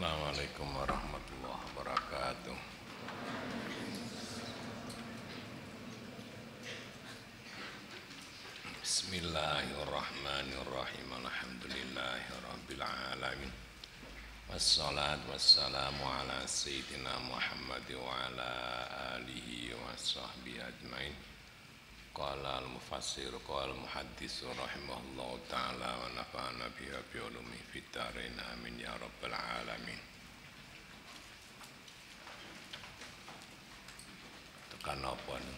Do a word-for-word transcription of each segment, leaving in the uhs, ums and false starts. Assalamualaikum warahmatullahi wabarakatuh. Bismillahirrahmanirrahim. Alhamdulillahirabbil alamin. Wassalatu wassalamu ala sayyidina Muhammad wa ala alihi wa sahbihi ajmain. Qala al-mufassir qala al-muhaddis rahimahullahu taala wa nafa'ana bihi wa bi ulumihi fid dharain amin ya rabbal alamin. Tekan apa nih?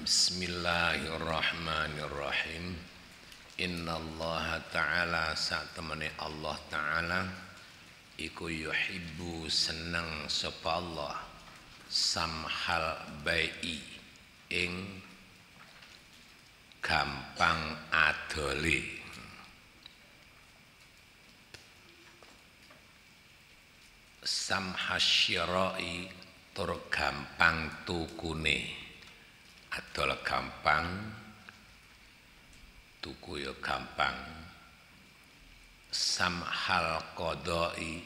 Bismillahirrahmanirrahim. Innallaha ta'ala, saat temani Allah ta'ala iku yuhibbu, seneng sapa Allah samhal bai'i, ing gampang adole. Samhasyira'i, tur gampang tukune. Adol gampang, tuku ya gampang. Samhal kodoi,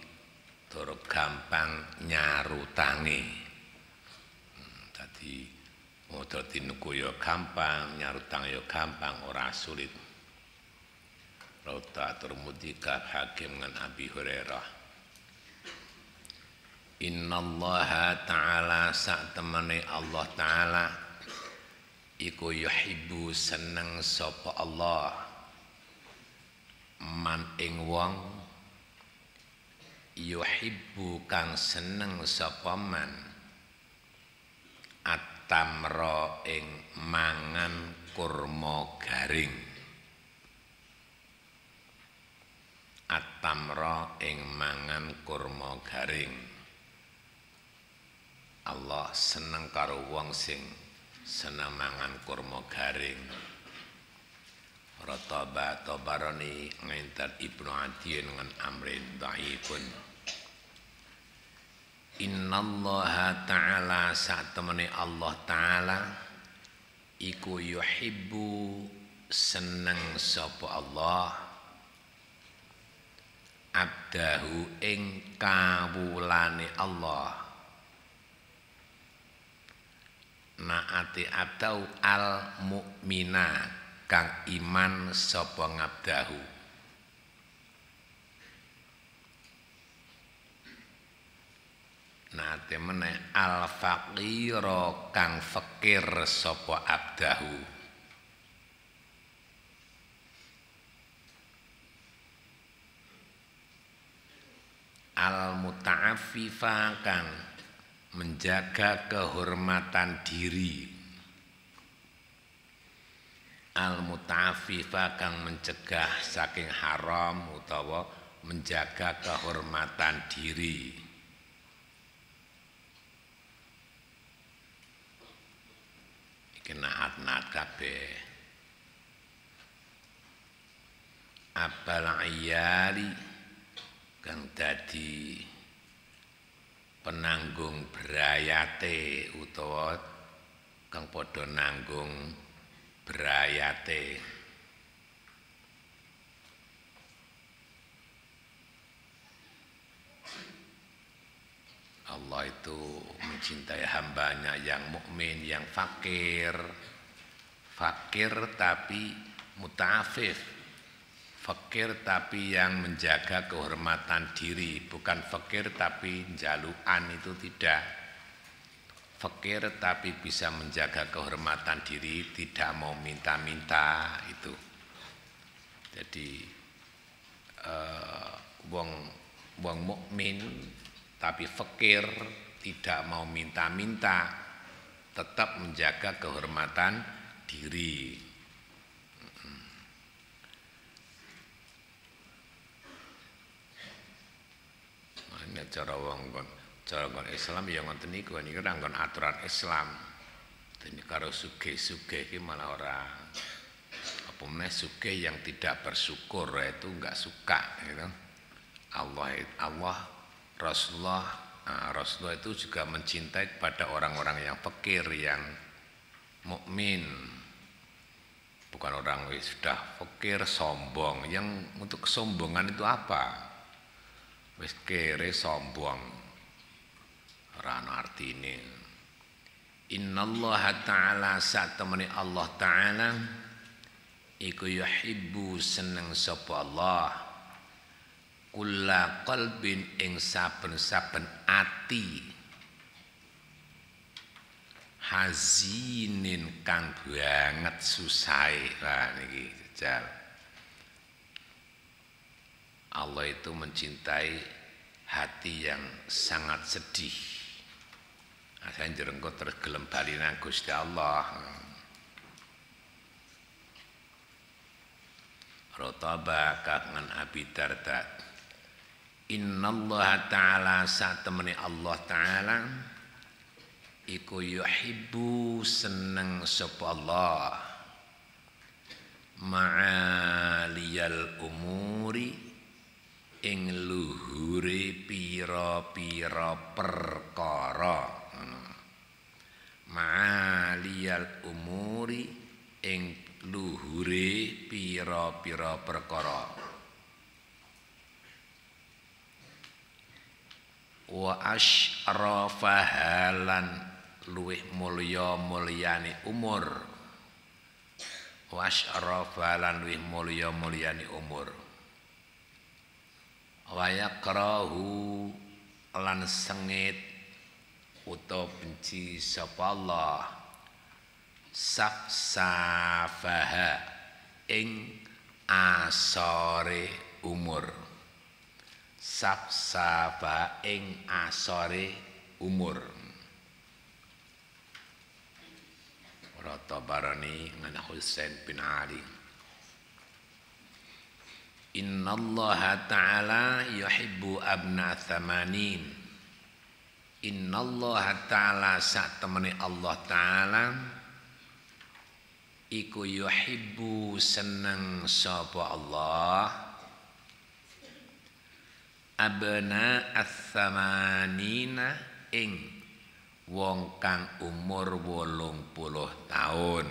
tur gampang nyarutangi. Hmm, tadi modal tinuku yo gampang, nyarutang yo gampang, ora sulit. Rauta turmudika hakim dengan Abi Hurairah. Innallaha ta'ala, sak temani Allah ta'ala iku yuhibbu, seneng sapa Allah man ing wong, yuhibbu kang seneng sapa man at-tamra ing mangan kurma garing. At-tamra ing mangan kurma garing. Allah seneng karo wong sing seneng mangan kurma garing. Rataba Tabarani ngentar Ibnu Athiyin dengan amrin dhaifun. Innallaha ta'ala, saat temani Allah ta'ala iku yuhibbu, seneng sapa Allah abdahu, ing kawulane Allah. Naati abdau al mukmina, kang iman sapa ngabdahu. Nah temene al faqiro, kang fakir sapa abdahu. Al muta'affifa, kang menjaga kehormatan diri. Al-muta'affifa, kang mencegah saking haram utawa menjaga kehormatan diri. Iki naat-naat kabeh. Abal iyali, kang dadi penanggung berayate utawa kang padha nanggung berayate. Allah itu mencintai hambanya yang mukmin, yang fakir. Fakir tapi muta'afif. Fakir tapi yang menjaga kehormatan diri. Bukan fakir tapi jaluan, itu tidak. Fakir tapi bisa menjaga kehormatan diri, tidak mau minta-minta itu. Jadi uh, wong wong mukmin tapi fakir, tidak mau minta-minta, tetap menjaga kehormatan diri. Mana cara wong kon? Jalan Islam yang ngonten niku niku nggon aturan Islam. Dene karo sugih-sugih iki malah ora apa meneh, sugih yang tidak bersyukur itu enggak suka gitu. Allah Allah Rasulullah nah, Rasulullah itu juga mencintai kepada orang-orang yang fakir, yang mukmin. Bukan orang wis sudah fakir sombong. Yang untuk kesombongan itu apa? Wis kere sombong. Ora ana artine. Innallaha ta'ala satamani Allah ta'ala iku yuhibbu seneng sapa Allah. Kulla qalbin ing saben-saben ati. Hazinin kang banget susai lah niki jajal. Allah itu mencintai hati yang sangat sedih. Saya jerengko tergelem bali nang Gusti Allah. Rotaba kangen Abi Darda. Innallaha ta'ala satemene Allah ta'ala iku yuhibbu seneng sapa Allah ma'aliyal umuri ing luhure pira-pira perkara ma'aliyal umuri ing luhure pira-pira perkara wa asyrafahalan luwih mulya mulyani umur wasyrafa lan luwih mulya mulyani umur wa yakrahu lan sengit utawa benci sapa Allah safsafaha ing asore umur safsafa ing asore umur Tabarani ngana Husain bin Ali. Innallaha ta'ala yuhibbu abna thamanin. Innallaha ta'ala sak temene Allah ta'ala iku yuhibbu seneng sapa Allah abna ath-thamanina ing wong kang umur wolung puluh tahun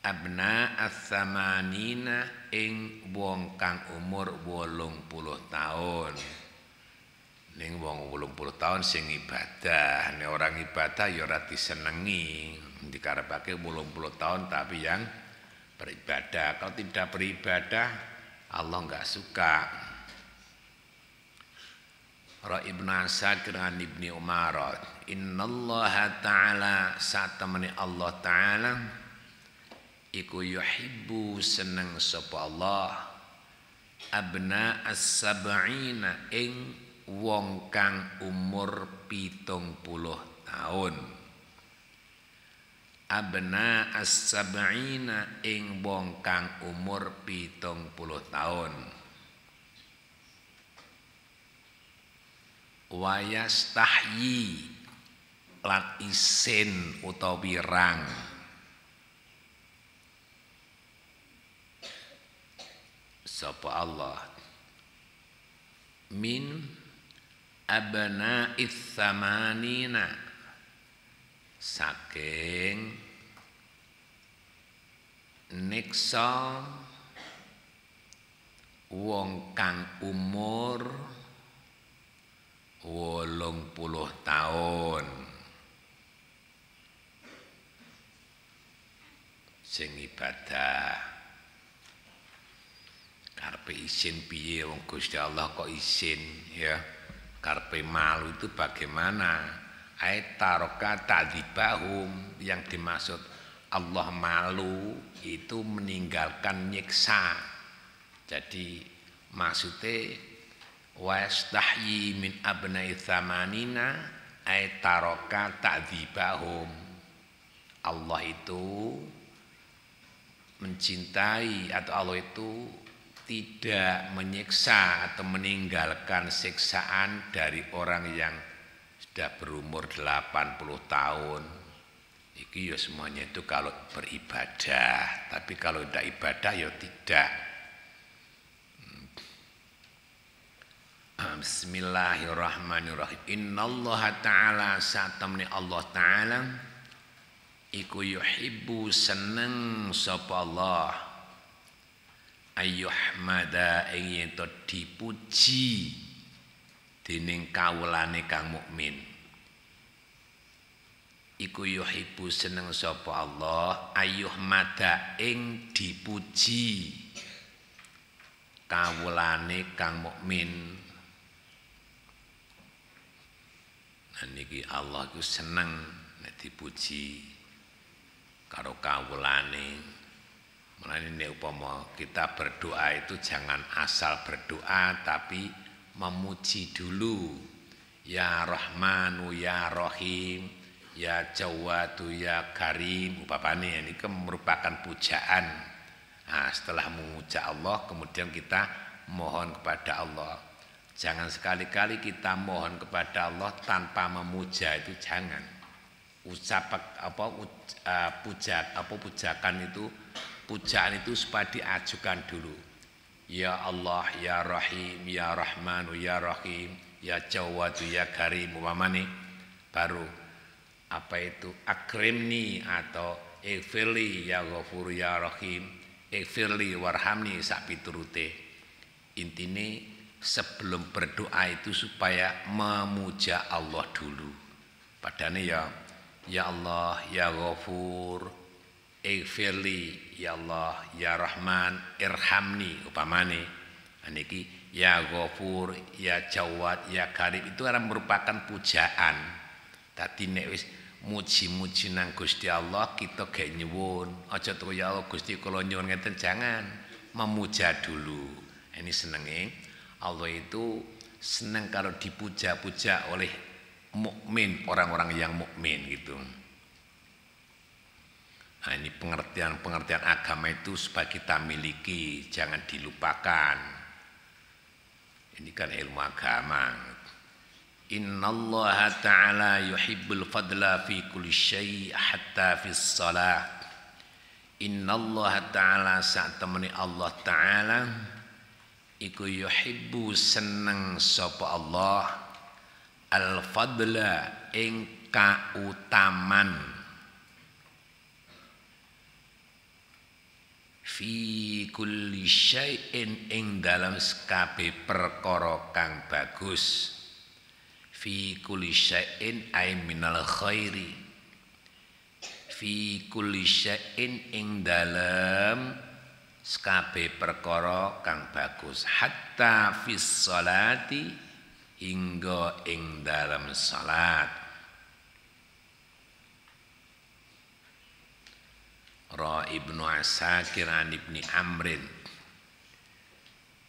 abna ath-thamanina ing wong kang umur wolung puluh tahun ning wong wolung puluh tahun sing ibadah nek orang ibadah ya ora disenengi dikarepake wolung puluh tahun tapi yang beribadah kalau tidak beribadah Allah enggak suka. Ra Ibnu Asakir an Ibni Umar. Innallaha ta'ala satamani Allah ta'ala iku yuhibbu seneng sapa Allah abna as-sab'ina ing wong kang umur pitung puluh tahun abna as-sab'ina ing wong kang umur pitung puluh tahun wayastahyi lan isin utawa pirang sapa Allah min abna'ith thamanina saking niksa wong kang umur wolong puluh tahun sing ibadah karpe isin piye wong Gusti Allah kok isin ya karpe malu itu bagaimana ayat taroka ta'dzibahum yang dimaksud Allah malu itu meninggalkan nyiksa jadi maksudnya wastahyi min abna'i thamanina ay taroka ta'dzibahum Allah itu mencintai atau Allah itu tidak menyiksa atau meninggalkan siksaan dari orang yang sudah berumur delapan puluh tahun iki ya semuanya itu kalau beribadah tapi kalau tidak ibadah ya tidak. Bismillahirrahmanirrahim. Innallaha ta'ala satamni Allah ta'ala iku yuhibbu seneng sapa Allah ayyuhmada ing to dipuji dening kawulane kang mukmin. Iku yuhibbu seneng sapa Allah ayyuhmada ing dipuji kawulane kang mukmin. Nah niki Allah ku seneng nek dipuji karo kawulane. Mulane nek upama kita berdoa itu jangan asal berdoa tapi memuji dulu. Ya Rahmanu ya Rahim, ya Jawadu ya Karim, umpamane ini merupakan pujaan. Nah, setelah memuja Allah kemudian kita mohon kepada Allah. Jangan sekali-kali kita mohon kepada Allah tanpa memuja, itu jangan. Ucap apa uh, puja apa pujakan itu pujaan itu supaya diajukan dulu. Ya Allah, ya Rahim, ya Rahmanu, ya Rahim, ya Jawadu, ya Karim, umpamane baru apa itu akrimni atau ighfirli ya Ghafur ya Rahim, ighfirli warhamni sak piturute. Intine sebelum berdoa itu supaya memuja Allah dulu. Padahal ya, ya Allah, ya Ghafur, ighfirli, ya Allah, ya Rahman, irhamni, upamane. Niki ya Ghafur, ya Jawad, ya Karim itu adalah merupakan pujaan. Tadi nek wis muji-muji nang Gusti Allah kita gak nyuwun. Aja to ya Allah Gusti kula nyuwun ngeten, jangan, memuja dulu. Ini senenge Allah itu senang kalau dipuja-puja oleh mukmin, orang-orang yang mukmin gitu. Nah ini pengertian-pengertian agama itu supaya kita miliki, jangan dilupakan. Ini kan ilmu agama. Innallaha ta'ala yuhibbul fadla fi kulli syai' hatta fis shalah. Innallaha ta'ala saat temani Allah ta'ala iku yuhibbu seneng sapa Allah al-fadla ing kautaman fi kulli syai'in ing dalam kabeh perkara kang bagus. Fi kulli syai'in ay minal khairi, fi kulli syai'in ing dalam kabeh perkara kang bagus hatta fis salati hingga ing dalam salat. Ra Ibnu Asakir an Ibni Amrin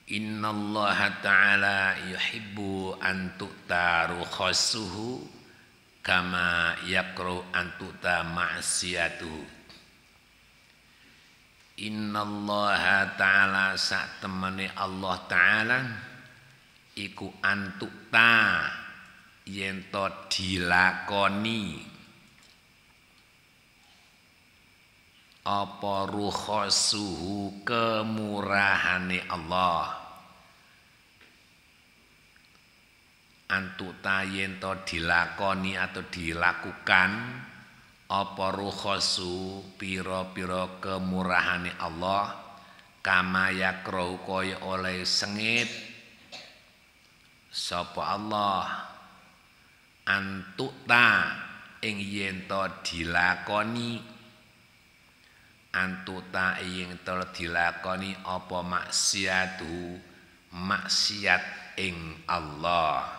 innallaha ta'ala yuhibbu an tu'ta rukhasuhu kama yakru an tu'ta ma'siyatuhu. Innallaha ta'ala sak temene Allah ta'ala iku antuk ta yen to dilakoni apa rukhasuhu kemurahane Allah. Antuk ta yen to dilakoni atau dilakukan apa rukhasu piro-piro kemurahane Allah kama yakrahu kaya oleh sengit sapa Allah antukta ing yen to dilakoni, antukta ing to dilakoni apa maksiatu maksiat ing Allah.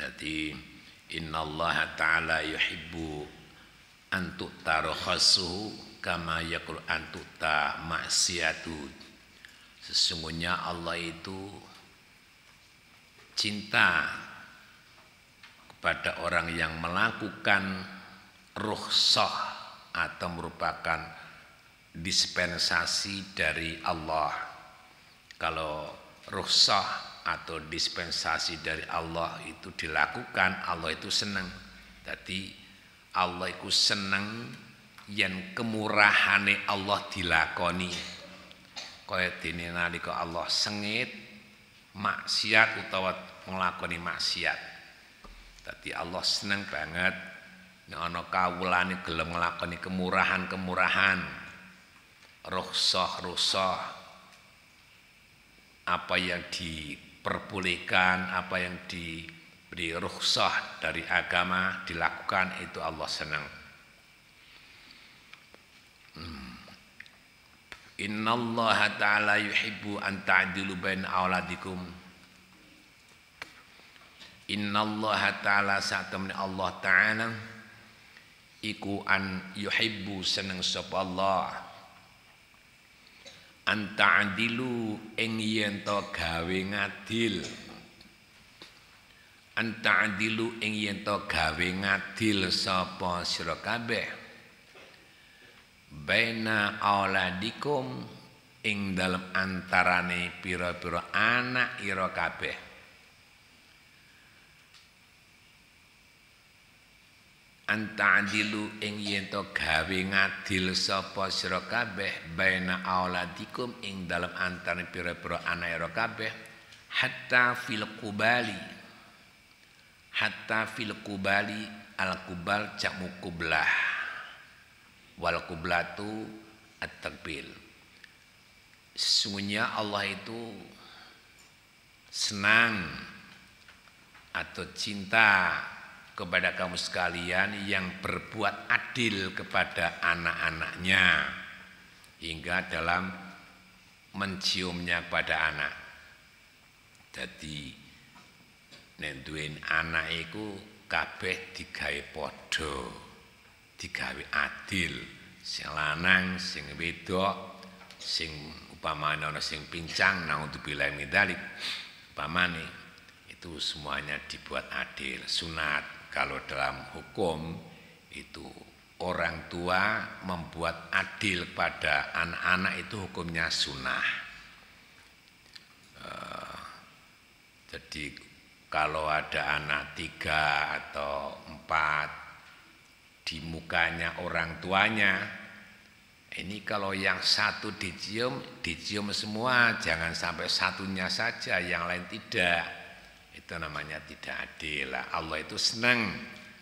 Jadi innallaha ta'ala yuhibbu an tu'ta rukhasuhu kama yakul an tu'ta ma'siyatuhu. Sesungguhnya Allah itu cinta kepada orang yang melakukan rukhsah atau merupakan dispensasi dari Allah. Kalau rukhsah atau dispensasi dari Allah itu dilakukan, Allah itu seneng. Jadi Allah itu seneng yang kemurahane Allah dilakoni. kaya dene nalika Allah sengit maksiat utawa nglakoni maksiat. Dadi Allah seneng banget nek ana kawulane gelem nglakoni kemurahan-kemurahan, rukhsah-rukhsah, apa yang diperbolehkan, apa yang diberi rukhsah dari agama dilakukan, itu Allah seneng. Hmm. Innallaha ta'ala yuhibbu an ta'dilu baina auladikum. Innallaha ta'ala sa'tamni Allah ta'ala iku an yuhibbu seneng sapa Allah an ta'dilu ing yen to gawe ngadil. An ta'dilu ing yen to gawe ngadil sapa sira kabeh baina auladikum ing dalem antarane pira-pira anak ira kabeh. Anta'dilu ing yen to gawe ngadil sapa sira kabeh baina auladikum ing dalem antarane pira-pira anak ira kabeh hatta fil qubali. Hatta fil qubali, al qubal jamu qublah. Wal kublatu at-takbil. Sesungguhnya Allah itu senang atau cinta kepada kamu sekalian yang berbuat adil kepada anak-anaknya hingga dalam menciumnya pada anak. Jadi nek duweni anak iku kabeh digawe padha, digawe adil, sing lanang, sing wedok, sing upamane ana sing pincang, naudzubillah min dzalik, upamane itu semuanya dibuat adil, sunat. Kalau dalam hukum itu orang tua membuat adil pada anak-anak itu hukumnya sunah. Uh, jadi kalau ada anak tiga atau empat di mukanya orang tuanya, ini kalau yang satu dicium, dicium semua, jangan sampai satunya saja, yang lain tidak. Itu namanya tidak adil. Allah itu senang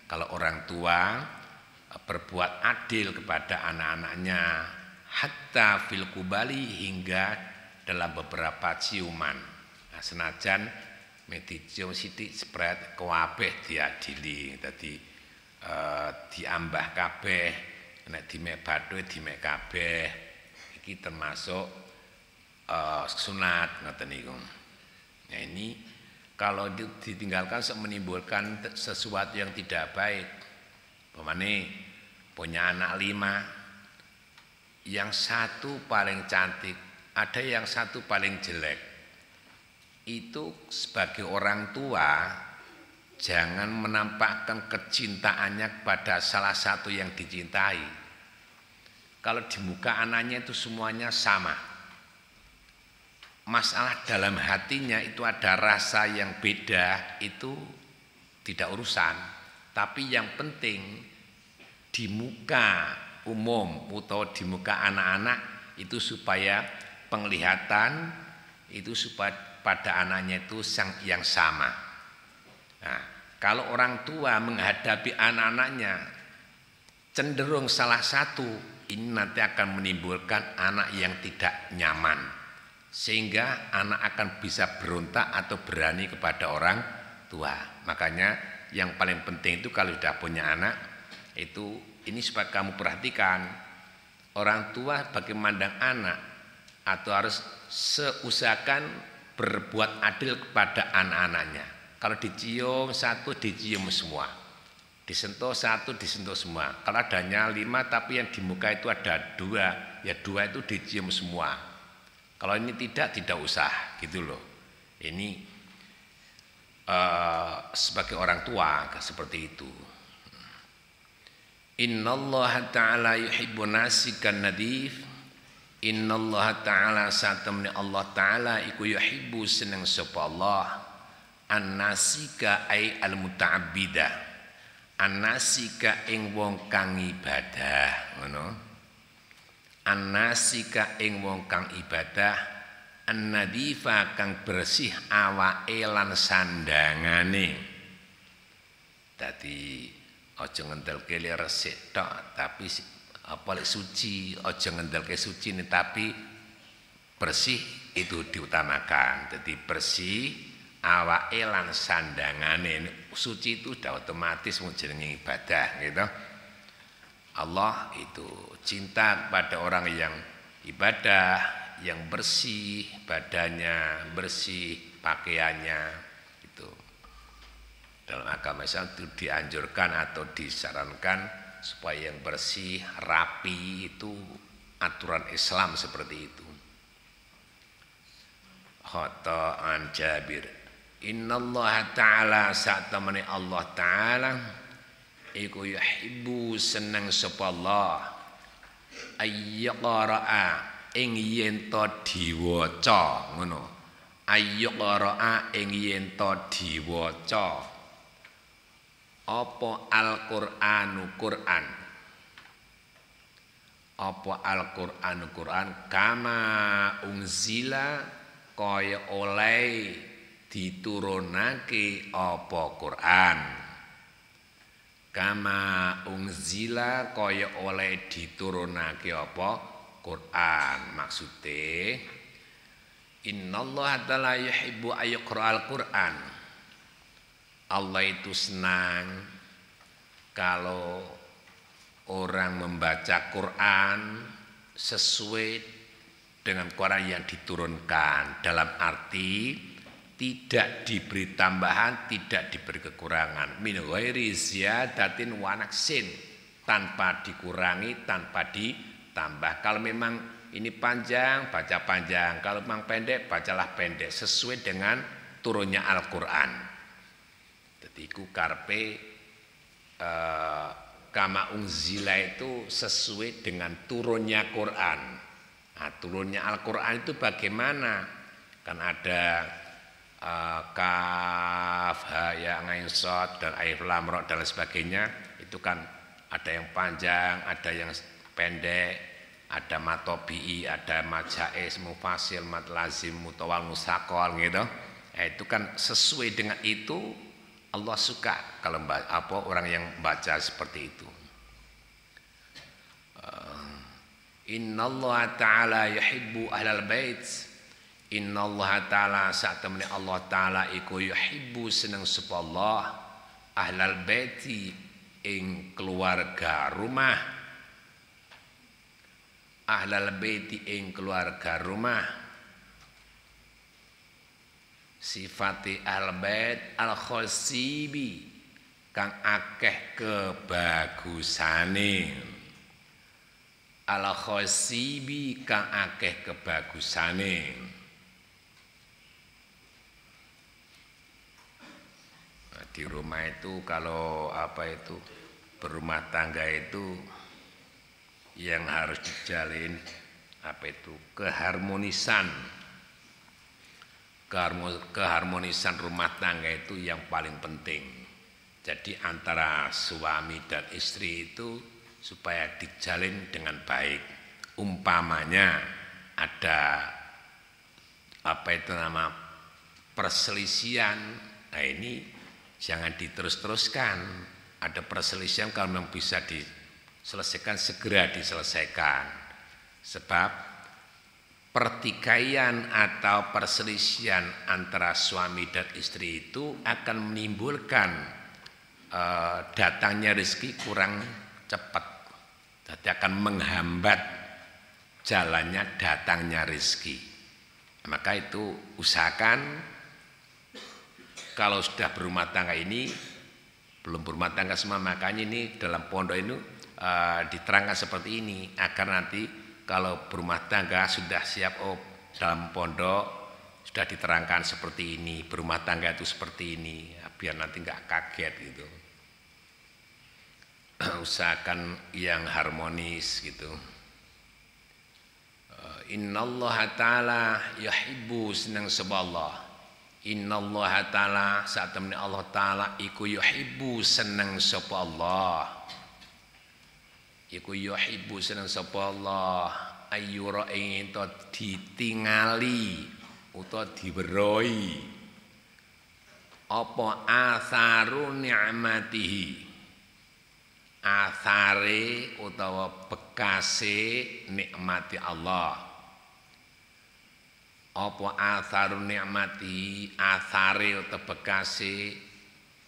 kalau orang tua berbuat adil kepada anak-anaknya, hatta fil qubali hingga dalam beberapa ciuman. Nah, senajan medicium sidik spread kabeh diadili. Tadi Uh, diambah kabeh, nek dimek bathuke dimek kabeh, iki termasuk uh, sunat ngoten niku. Nah ini kalau ditinggalkan menimbulkan sesuatu yang tidak baik. Pemane punya anak lima, yang satu paling cantik, ada yang satu paling jelek. Itu sebagai orang tua jangan menampakkan kecintaannya kepada salah satu yang dicintai. Kalau di muka anaknya itu semuanya sama. Masalah dalam hatinya itu ada rasa yang beda, itu tidak urusan. Tapi yang penting di muka umum atau di muka anak-anak itu supaya penglihatan itu supaya pada anaknya itu yang sama. Nah, kalau orang tua menghadapi anak-anaknya cenderung salah satu, ini nanti akan menimbulkan anak yang tidak nyaman, sehingga anak akan bisa berontak atau berani kepada orang tua. Makanya yang paling penting itu kalau sudah punya anak itu, ini supaya kamu perhatikan, orang tua bagi memandang anak atau harus seusahakan berbuat adil kepada anak-anaknya. Kalau dicium satu, dicium semua. Disentuh satu, disentuh semua. Kalau adanya lima, tapi yang di muka itu ada dua, ya dua itu dicium semua. Kalau ini tidak, tidak usah, gitu loh. Ini uh, sebagai orang tua seperti itu. Innallaha ta'ala yuhibbun nasikan nadif. Innallaha ta'ala satamni Allah ta'ala iku yuhibbu seneng sapa Allah. An-nasika ay al-muta'abbida. An-nasika ing wong kang ibadah, ngono. annasika ing wong kang ibadah annadifa kang bersih awake lan sandangane. Dadi aja ngendelke resik tok tapi apa lek suci, aja ngendelke suci nih, tapi bersih itu diutamakan. Jadi bersih awake lan sandangane. Suci itu sudah otomatis menjadi ibadah gitu. Allah itu cinta pada orang yang ibadah, yang bersih badannya, bersih pakaiannya itu. Dalam agama Islam itu dianjurkan atau disarankan supaya yang bersih, rapi, itu aturan Islam seperti itu. Khata'an Jabir. Innallaha ta'ala saat temani Allah ta'ala iku yuhibbu seneng sapa Allah ayyaqara'a ing yen to diwaca ngono ayyaqara'a ing yen to diwaca apa Al-Qur'anu Qur'an apa Al-Qur'anu Qur'an kama unzila kaya oleh diturunake apa Qur'an kama unzila kaya oleh diturunake apa Quran maksude innallaha ta'ala yuhibbu ayqra'al Quran. Allah itu senang kalau orang membaca Quran sesuai dengan Quran yang diturunkan, dalam arti tidak diberi tambahan, tidak diberi kekurangan. Min ghairi ziyadatin wa naqsin, tanpa dikurangi, tanpa ditambah. Kalau memang ini panjang, baca panjang. Kalau memang pendek, bacalah pendek sesuai dengan turunnya Al-Qur'an. Jadi ku karpe eh, kama unzila itu sesuai dengan turunnya Quran. Nah, turunnya Al-Qur'an itu bagaimana? Kan ada Uh, kaf, ha, ya, ain shad dan alif lam ra dan sebagainya, itu kan ada yang panjang, ada yang pendek, ada matobi'i, ada majaiz, mufasil, mad lazim, mutawal, musaqal gitu. Nah, itu kan sesuai dengan itu Allah suka kalau apa orang yang baca seperti itu. Uh, Innallaha ta'ala yuhibbu ahlal bait. Innallaha ta'ala saat temani Allah ta'ala iku yuhibbu seneng sapa Allah ahlal baiti ing keluarga rumah ahlal baiti ing keluarga rumah sifati ahlal bait al khosibi kang akeh kebagusane al khosibi kang akeh kebagusane. Di rumah itu kalau apa itu berumah tangga itu yang harus dijalin apa itu keharmonisan keharmonisan rumah tangga itu yang paling penting. Jadi antara suami dan istri itu supaya dijalin dengan baik. Umpamanya ada apa itu nama perselisihan, nah ini jangan diterus-teruskan. Ada perselisihan kalau memang bisa diselesaikan, segera diselesaikan. Sebab pertikaian atau perselisihan antara suami dan istri itu akan menimbulkan e, datangnya rezeki kurang cepat. Jadi akan menghambat jalannya datangnya rezeki. Maka itu usahakan kalau sudah berumah tangga ini, belum berumah tangga semua, makanya ini dalam pondok ini uh, diterangkan seperti ini, agar nanti kalau berumah tangga sudah siap, oh dalam pondok sudah diterangkan seperti ini, berumah tangga itu seperti ini, biar nanti nggak kaget gitu. Usahakan yang harmonis gitu. Innallaha ta'ala yuhibbu seneng sapa Allah. Innallaha ta'ala saat temani Allah ta'ala iku yuhibbu seneng sapa Allah iku yuhibbu seneng sapa Allah ayura ing ento ditingali utawa diberoi apa asaru ni'matihi, asare utawa bekase nikmati Allah. Apa atharu nikmati, athare utawa bekase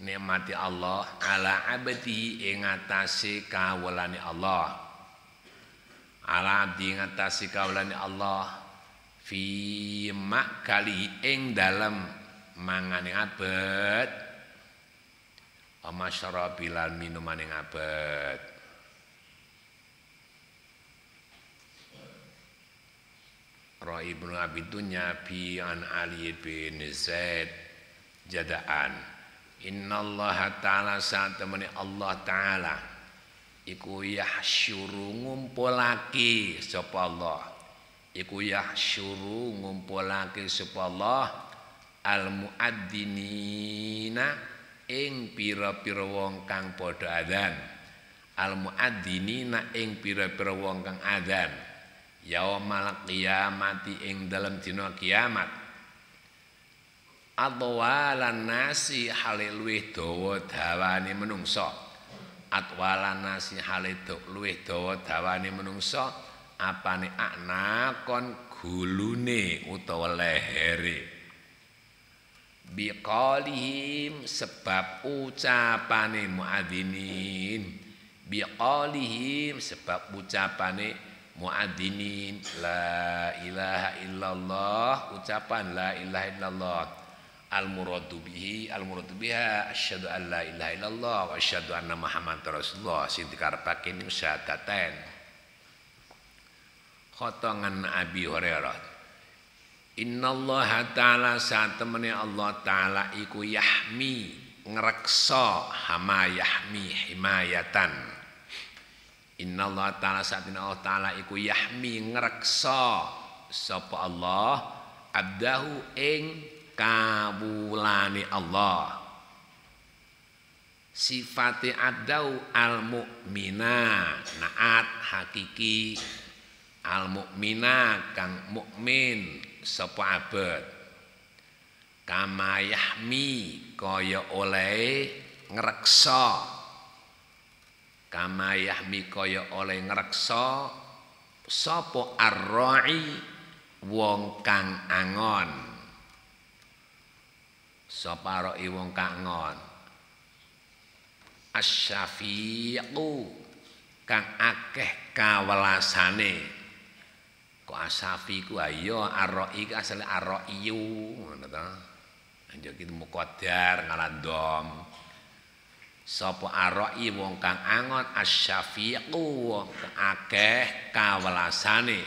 nikmati Allah ala abdi ing atase kawulane Allah, ala abdi ing atase kawulane Allah fi makali ing dalem mangane abad, amasyarabilan minuman yang abad. Ra'i ibn Abi Dunya bi an Ali bin Zaid jadaan, innallaha ta'ala saat temani Allah ta'ala iku yahsyuru ngumpulake sapa Allah, iku yahsyuru ngumpulake sapa Allah al muaddinina ing pira-pira wong kang padha adzan, al muadzinina ing pira-pira wong kang adzan yaumal qiyamati ing dalem dina kiamat, atwalan nasi hale luwih dawa dawane menungsa, atwalan nasi hale luwih dawa dawane menungsa apane aknakon gulune utawa lehere, biqalihim sebab ucapane muadzinin, biqalihim sebab ucapane muadzinin la ilaha illallah, ucapan la ilaha illallah, al muradu bihi al muradu biha asyhadu an la ilaha illallah wa asyhadu anna muhammadar rasulullah, sing dikarepake niku syahadaten. Khotongan Abi Hurairah, innallaha ta'ala satemene Allah ta'ala iku yahmi ngreksa hama yahmi himayatan, innallaha ta'ala satemene Allah ta'ala iku yahmi ngreksa sapa Allah abdahu ing kawulane Allah, sifate abdahu al mukmina naat hakiki, al mukmina kang mukmin sapa abad, kama yahmi kaya oleh ngreksa, kama yahmi kaya oleh ngreksa sapa ar-ra'i wong kang angon, sapa ra'i wong kang angon, asy-syafi'u kang akeh kawelasane. Asafi ku ayo aroi ku asale aroiyu ngono ta, anjur ki mukodar ngalandom sapa aroi wong kang angon asyafiqu wong akeh kawelasane,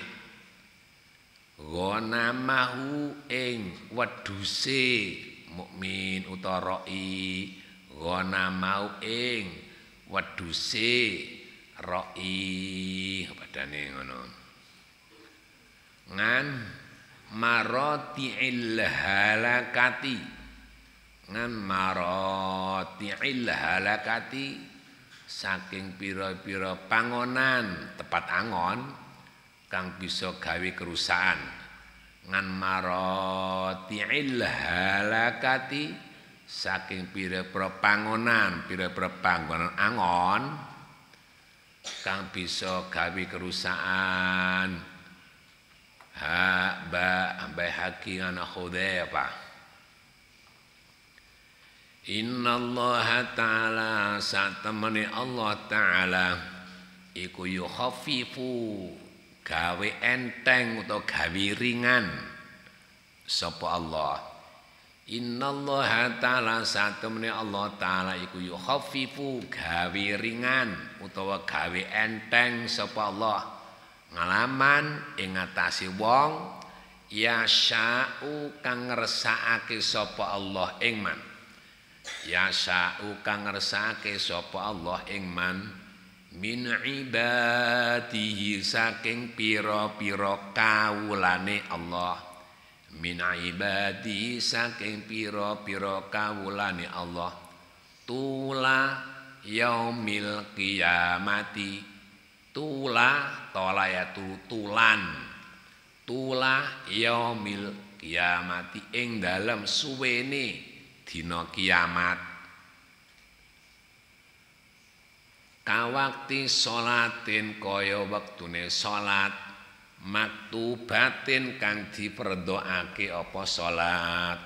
gonamahu ing weduse mukmin utawa roi, gonamahu ing weduse roi padane ngono, ngan marati'il halakati, ngan marati'il halakati saking pira-pira pangonan tepat angon kang bisa gawe kerusakan, ngan marati'il halakati saking pira-pira pangonan pira-pira panggonan angon kang bisa gawe kerusakan, ha ba ambai haki ana khudaya pa. Innallaha ta'ala satamani Allah ta'ala iku yukhaffifu gawe enteng utawa gawe ringan sapa Allah, innallaha ta'ala satamani Allah ta'ala iku yukhaffifu gawe ringan utawa gawe enteng sapa Allah ngalaman ing atase wong ya sya'u kang ngresakake sapa Allah ing man, ya sya'u kang ngresakake sapa Allah ing man min ibadihi saking pira-pira kawulane Allah, min ibadihi saking pira-pira kawulane Allah tula yaumil qiyamati Tula tola ya tulan Tula yaumil kiamati ing dalem suwene dina kiamat kawakti salatin kaya wektune salat maktubatin kang diperdhoake apa salat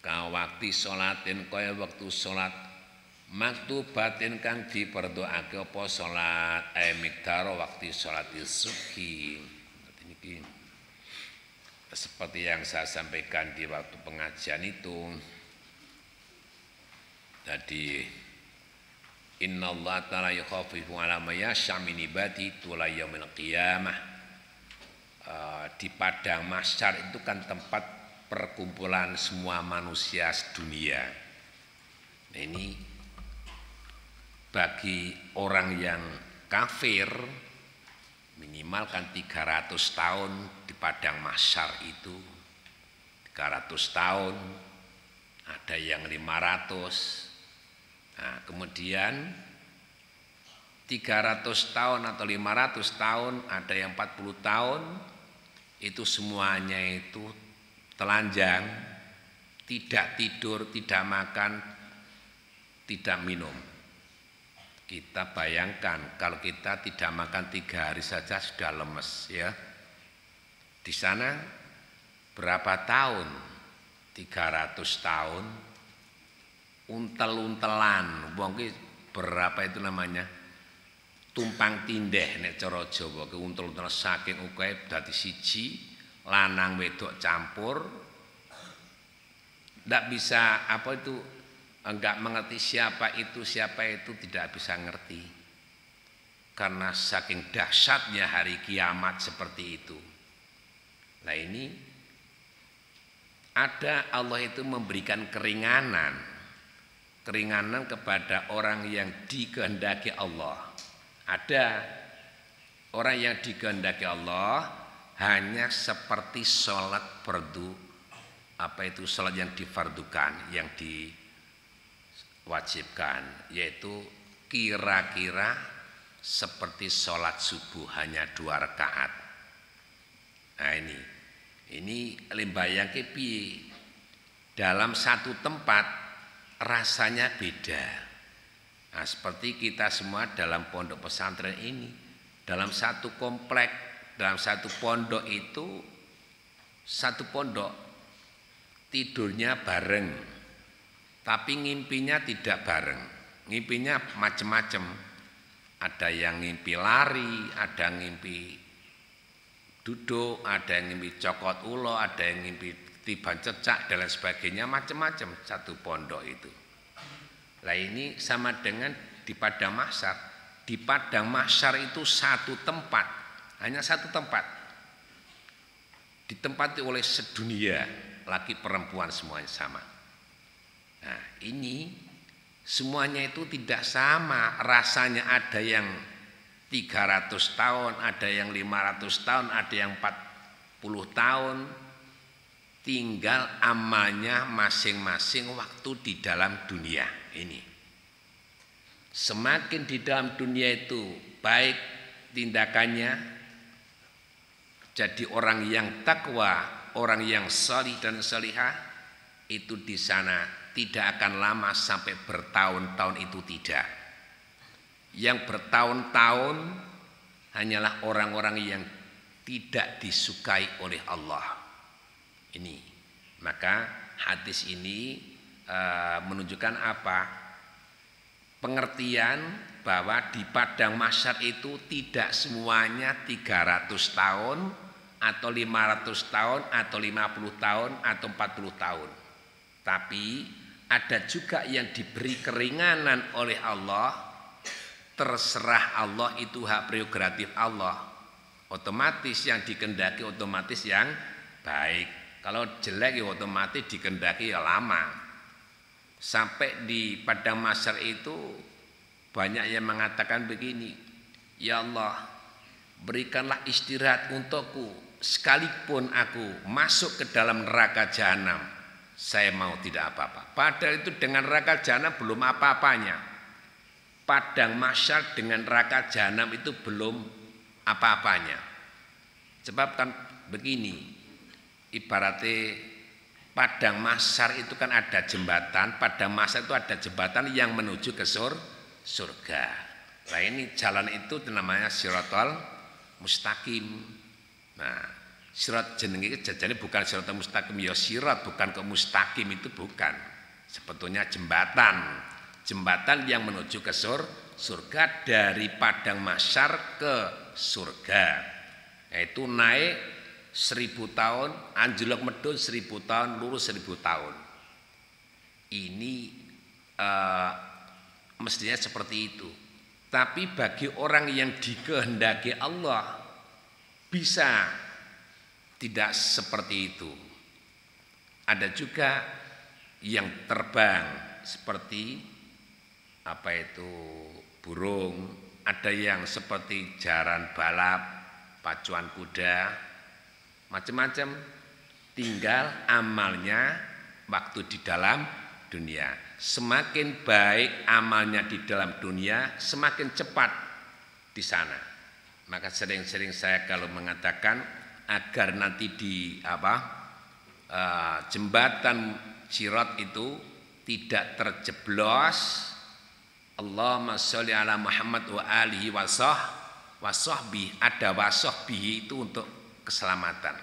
kawakti salatin kaya wektu salat maktubatin kang diperdoake apa salat eh miqdaro waktu salat subuh. Seperti yang saya sampaikan di waktu pengajian itu tadi, innallaha ta'ala yukhaffifu 'ala may yasha' min ibadihi ila yaumil qiyamah. Uh, di padang mahsyar itu kan tempat perkumpulan semua manusia sedunia. Nah, ini bagi orang yang kafir minimal kan tiga ratus tahun di padang mahsyar itu, tiga ratus tahun, ada yang lima ratus. Nah, kemudian tiga ratus tahun atau lima ratus tahun, ada yang empat puluh tahun, itu semuanya itu telanjang, tidak tidur, tidak makan, tidak minum. Kita bayangkan kalau kita tidak makan tiga hari saja sudah lemes ya. Di sana berapa tahun? tiga ratus tahun. Untel-untelan, wong ki berapa itu namanya? Tumpang tindih nek cara Jawa ki untel-untel saking ukae dadi siji, lanang wedok campur. Ndak bisa apa itu enggak mengerti siapa itu siapa itu tidak bisa ngerti karena saking dahsyatnya hari kiamat seperti itu. Nah, ini ada Allah itu memberikan keringanan keringanan kepada orang yang dikehendaki Allah. Ada orang yang dikehendaki Allah hanya seperti sholat fardu, apa itu sholat yang difardukan yang di wajibkan, yaitu kira-kira seperti sholat subuh hanya dua rakaat. Nah, ini ini lembayang kepi dalam satu tempat rasanya beda. Nah, seperti kita semua dalam pondok pesantren ini, dalam satu komplek, dalam satu pondok itu satu pondok tidurnya bareng. Tapi ngimpinya tidak bareng, ngimpinya macam-macam. Ada yang ngimpi lari, ada yang ngimpi duduk, ada yang ngimpi cokot ulo, ada yang ngimpi tiban cecak dan lain sebagainya, macam-macam satu pondok itu. Nah, ini sama dengan di padang mahsyar. Di padang mahsyar itu satu tempat, hanya satu tempat. Ditempati oleh sedunia, laki perempuan semuanya sama. Nah, ini semuanya itu tidak sama rasanya, ada yang tiga ratus tahun, ada yang lima ratus tahun, ada yang empat puluh tahun. Tinggal amalnya masing-masing waktu di dalam dunia ini. Semakin di dalam dunia itu baik tindakannya, jadi orang yang takwa, orang yang salih dan salihah, itu di sana tidak akan lama sampai bertahun-tahun itu tidak. Yang bertahun-tahun hanyalah orang-orang yang tidak disukai oleh Allah. Ini, maka hadis ini e, menunjukkan apa? Pengertian bahwa di padang mahsyar itu tidak semuanya tiga ratus tahun atau lima ratus tahun atau lima puluh tahun atau empat puluh tahun. Tapi ada juga yang diberi keringanan oleh Allah, terserah Allah, itu hak prerogatif Allah. Otomatis yang dikendaki otomatis yang baik. Kalau jelek ya otomatis dikendaki ya lama. Sampai di padang mahsyar itu banyak yang mengatakan begini, ya Allah, berikanlah istirahat untukku sekalipun aku masuk ke dalam neraka jahanam. Saya mau tidak apa-apa. Padahal itu dengan neraka jahanam belum apa-apanya. padang mahsyar dengan neraka jahanam itu belum apa-apanya. Sebab kan begini, ibaratnya padang mahsyar itu kan ada jembatan, padang mahsyar itu ada jembatan yang menuju ke sur, surga. Nah ini jalan itu namanya Shiratal Mustaqim. Nah Sirat jenenge jajane bukan Shiratal Mustaqim, ya sirat bukan ke mustaqim itu bukan. Sebetulnya jembatan. Jembatan yang menuju ke sur, surga dari padang mahsyar ke surga, yaitu naik seribu tahun, anjlok medun seribu tahun, lurus seribu tahun. Ini uh, mestinya seperti itu. Tapi bagi orang yang dikehendaki Allah bisa tidak seperti itu. Ada juga yang terbang seperti apa itu burung, ada yang seperti jaran balap, pacuan kuda, macam-macam. Tinggal amalnya waktu di dalam dunia. Semakin baik amalnya di dalam dunia, semakin cepat di sana. Maka sering-sering saya kalau mengatakan agar nanti di apa uh, jembatan Sirat itu tidak terjeblos. Allahumma sholli ala Muhammad wa alihi wa sahbihi. Ada wa sahbihi itu untuk keselamatan.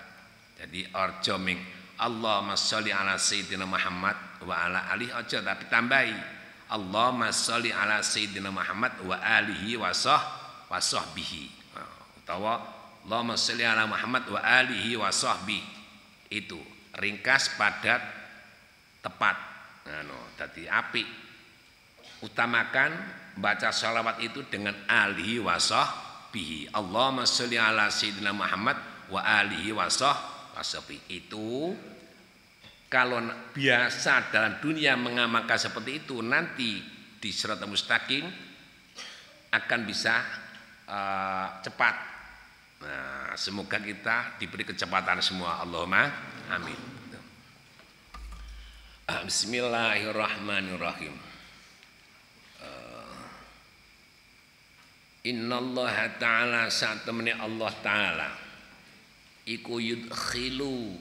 Jadi orjo ming Allahumma sholli ala sayyidina Muhammad wa ala alihi, ojo tapi tambahi Allahumma sholli ala sayyidina Muhammad wa alihi wa sahbihi. Utawa Allahumma sholli ala Muhammad wa alihi wa sahbihi. Itu ringkas, padat, tepat. Nah, no, tadi api. Utamakan baca sholawat itu dengan alihi wa sahbihi. Allahumma sholli ala sayyidina Muhammad wa alihi wa sahbihi. Itu kalau biasa dalam dunia mengamalkan seperti itu, nanti di Shiratal Mustaqim akan bisa uh, cepat. Nah, semoga kita diberi kecepatan semua. Allahumma amin. Bismillahirrahmanirrahim. Innallaha ta'ala, saat temani Allah ta'ala iku yudkhilu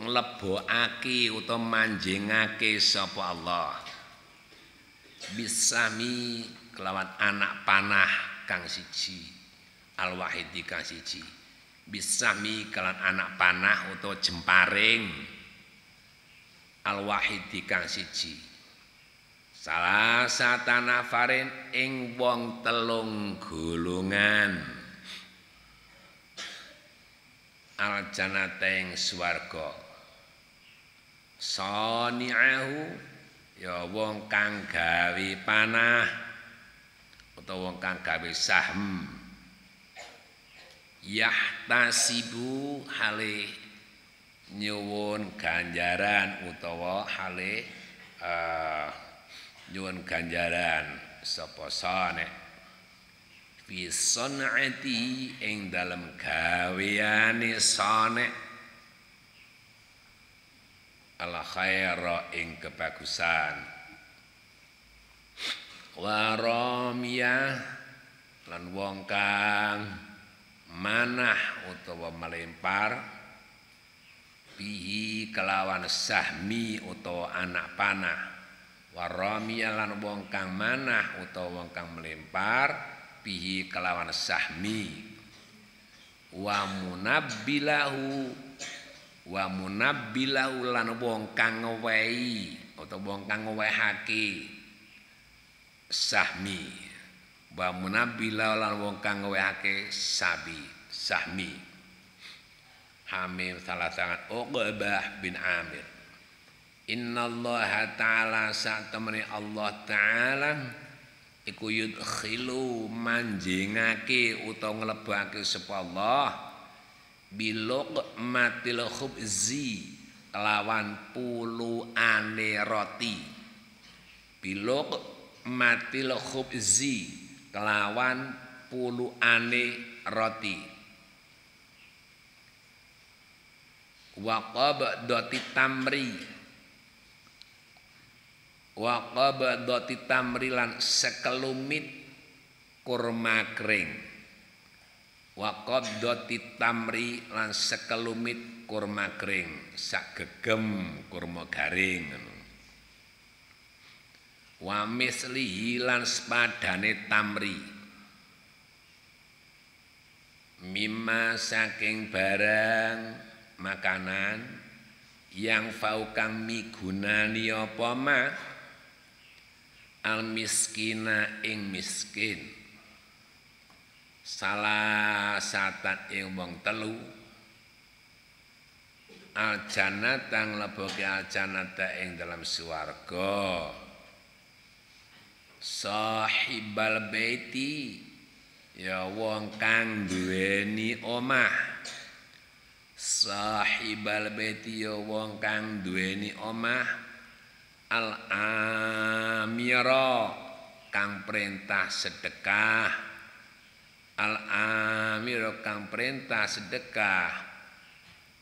nglebokake utawa manjingake sapa Allah bisami kelawan anak panah kang siji al-wahidi kang siji bisami kelawan anak panah utawa jemparing al-wahidi kang siji salah satana farin ing wong telung golongan al janateng swarga sani'ahu ya wong kang gawe panah utawa wong kang gawe sahem yahtasibu hale nyuwun ganjaran utawa hale uh, nyuwun ganjaran sapa sane fi sanati ing dalem gaweane sane al khaira ing kebagusan wa ramiyah lan wong kang manah utawa melempar bihi kelawan sahmi utawa anak panah waramiya lan wong kang manah utawa wong kang melempar bihi kelawan sahmi wa munabbilahu wa munabbilahu lan wong kang ngewehi utawa wong kang ngewehake sahmi wa munabbilahu lan wong kang ngewehake sabi sahmi hamim salah sangat Uqbah bin Amir. Innallaha ta'ala saat temani Allah ta'ala iku yudkhilu manjingake utawa nglebake sapa Allah biluqmatil khubzi lawan puluane roti biluqmatil khubzi kelawan puluane roti wa qabdati tamri wa qabdati tamrilan sekelumit kurma kering, wa qabdati tamri lan sekelumit kurma kering, sak gegem kurma garing, wa mislihi lan sepadane tamri, mimma saking barang makanan yang faukang migunani apa mah al miskina ing miskin salah satan ing wong telu al janatang leboke al janata ing dalam swarga sahibal baiti ya wong kang duweni omah sahibal baiti ya wong kang duweni omah al-amira kang perintah sedekah, al-amira kang perintah sedekah,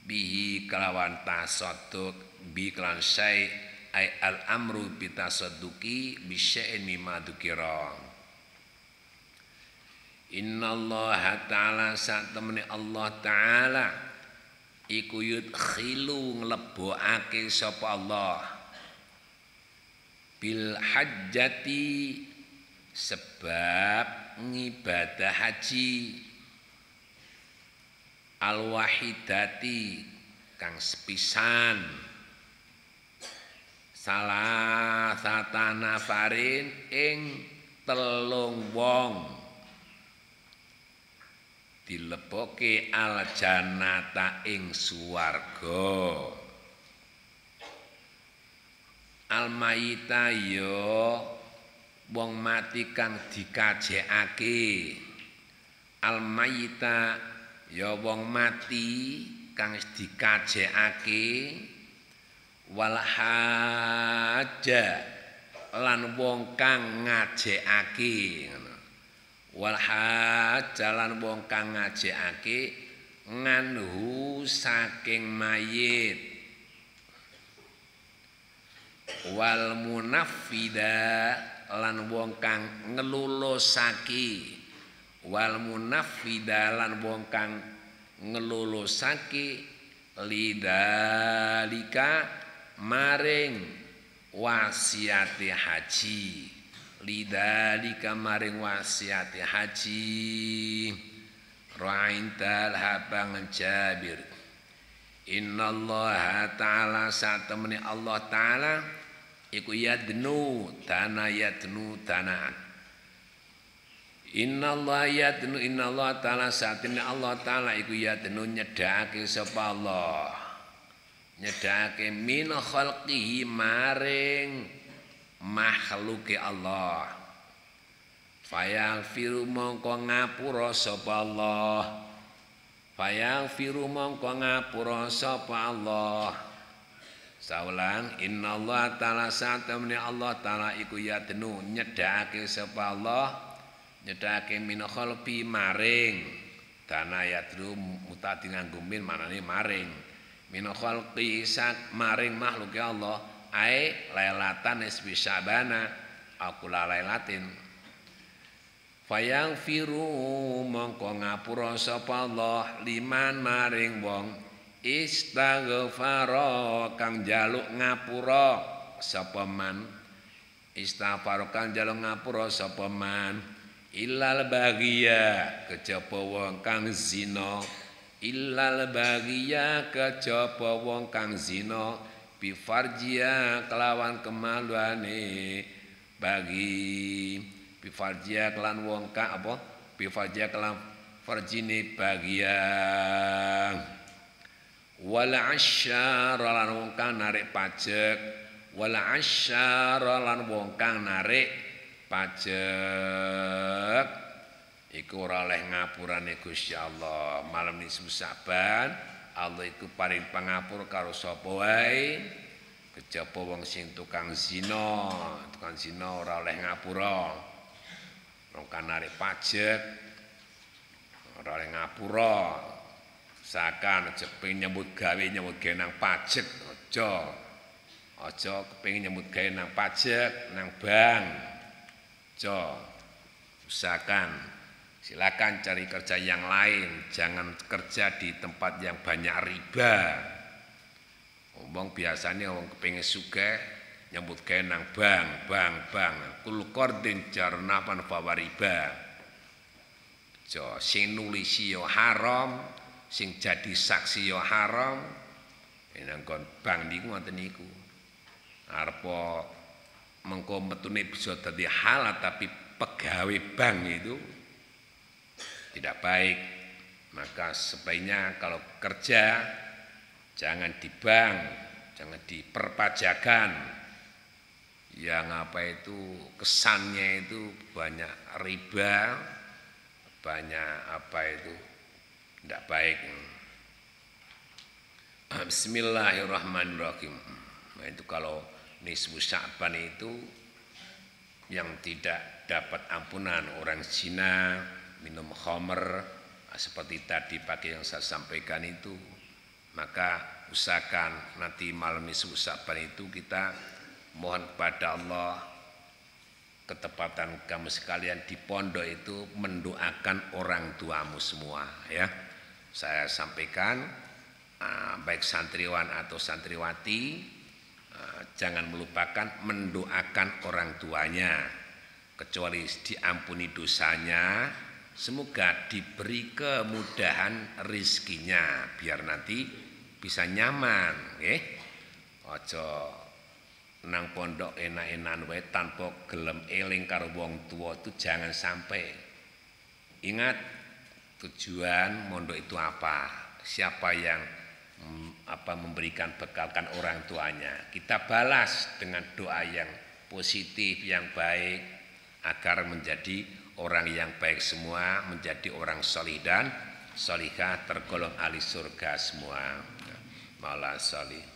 bihi kelawan tasoduk, bi kelawan syai, ay al-amru bitasoduki, bisya'in mimadukirong. Inna Allah ta'ala saat temani Allah ta'ala, iku yudkhilu ngleboake sapa Allah, bil hajjati sebab ngibadah haji al wahidati kang sepisan salah satana farin ing telung wong dileboke al janata ing swarga al-mayita ya wong mati kang dikajekake al-mayita ya wong mati kang dikajekake wal haja lan wong kang ngajekake wal haja lan wong kang ngajekake nganhu saking mayit wal munafida lan wong kang ngelulosaki wal munafida lan wong kang ngelulosaki lidalika maring wasiati haji lidalika maring wasiati haji raintal habang jabir inna Allah ta'ala saat temani Allah ta'ala iku yadnu tanah yadnu tanah inna Allah yadnu inna Allah ta'ala saat ini Allah ta'ala iku yadnu nyedake sapa Allah nyedake min khalqihi maring makhluki Allah fayaghfiru mongko ngapura sapa Allah fayaghfiru mongko ngapura sapa Allah saulang inna Allah ta'ala satamni Allah ta'ala iku yadnu nyedake sapa Allah nyedake min khalqi maring dana yadru mutadi nganggo min manane maring min khalqi sak maring makhluk Allah ae lailatan isbisabana aku lailatin fayaghfiru mongko ngapura sapa Allah liman maring wong istaghfara kang jaluk ngapura sapa man istaghfara kang jaluk ngapura sapa man illal baghiya kejaba wong kang zina illal baghiya kejaba wong kang zina bifarjia kelawan kemaluane bagi bifarjia kelan wong kang apa bifarjia kelan farjine baghiya wala asyara lan wong kang narik pajak wala asyara lan wong kang narik pajak iku ora oleh ngapurane Gusti Allah malam nisfu Sa'ban Allah iku paring pangapura karo sapa wae kejaba wong sing tukang zina tukang zina ora oleh ngapura wong kang narik pajak ora oleh ngapura sakan jeping nyambut gawe nyambut genang pajak aja Ojo kepengin nyambut gawe nang pajak, nang bank. Jo, usahakan, silakan cari kerja yang lain. Jangan kerja di tempat yang banyak riba. Omong biasanya orang kepengin sugih nyambut gawe nang bank, bank, bank. Kulo kordin jarna panabawa riba. Jo, sing nulisi yo haram, sing jadi saksi yo haram. Nang kon bank niku ngoten niku. Arpo mengko metune bisa dadi halal tapi pegawai bank itu tidak baik. Maka sebaiknya kalau kerja jangan di bank, jangan di perpajakan yang apa itu kesannya itu banyak riba, banyak apa itu tidak baik. Bismillahirrahmanirrahim. Nah, itu kalau nisfu Sya'ban itu yang tidak dapat ampunan, orang zina, minum khamr, seperti tadi pagi yang saya sampaikan itu, maka usahakan nanti malam nisfu Sya'ban itu kita mohon kepada Allah ketepatan kamu sekalian di pondok itu mendoakan orang tuamu semua, ya. Saya sampaikan. Uh, baik santriwan atau santriwati uh, jangan melupakan mendoakan orang tuanya, kecuali diampuni dosanya, semoga diberi kemudahan rizkinya biar nanti bisa nyaman, eh ojo nang pondok enak-enakan wae tanpa gelem eling karo wong tua itu jangan sampai. Ingat tujuan mondok itu apa, siapa yang apa memberikan bekalkan orang tuanya, kita balas dengan doa yang positif, yang baik, agar menjadi orang yang baik semua, menjadi orang solih dan solihah, tergolong ahli surga semua. Maulana solih.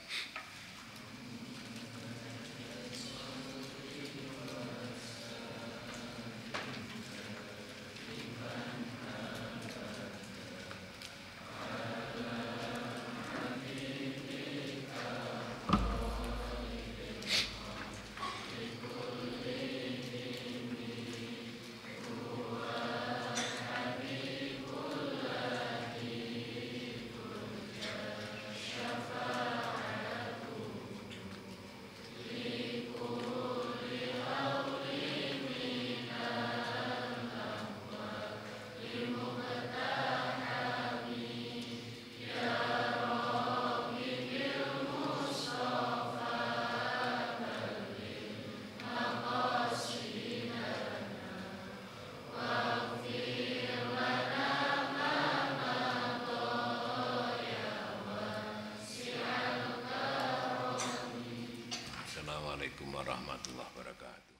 Assalamualaikum warahmatullahi wabarakatuh.